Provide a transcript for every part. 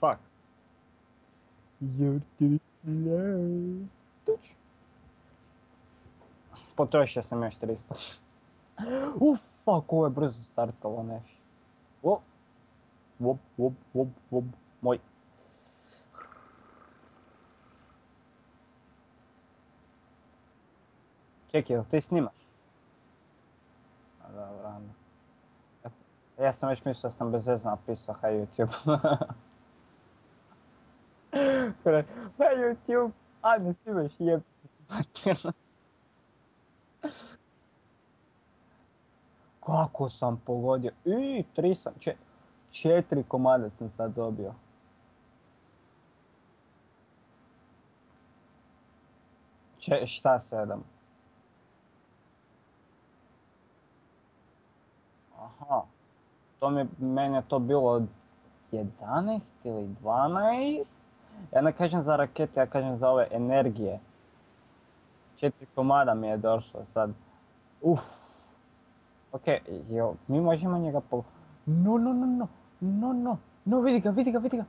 Fuck. Potroši jsem ještě 300. Ufa, kole brzo startalo, než. Wop, wop, wop, wop, wop, moj. Čekaj, ty snimaš? Dobro, ano. Ja sam već mislio da sam bezvezno napisao hej YouTube. Hej YouTube, a ne snimaš jebci. Kako sam pogodio? I, 4 komade sam sad dobio. Šta 7? Aha, meni je to bilo 11 ili 12? Ja ne kažem za rakete, ja kažem za ove energije. 4 komada mi je došlo sad. Uff. Ok, jo, mi možemo njega po... No, vidi ga.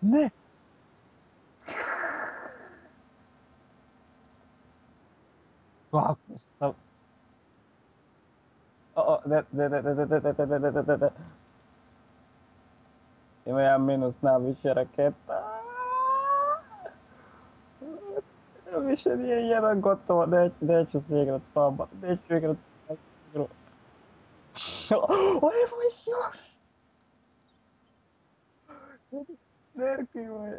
Ne! Kako stav... De. Ima ja minus na više raketa. Više nije jedan gotovo, neću se igrat s vama, neću igrat s vama igru. O, evo ih još! Nerki moje.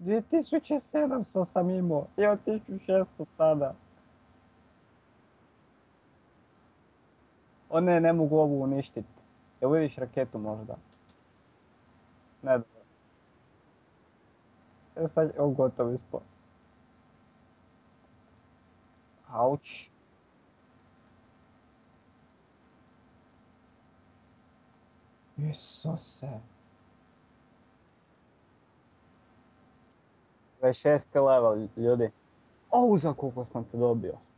2700 sam imao, evo 1600 sada. O ne, ne mogu ovu uništiti. Jel vidiš raketu možda? Ne dobro. Evo sad, evo gotov ispod. Auč. Isuse. 26. level, ljudi. O, za koliko sam te dobio.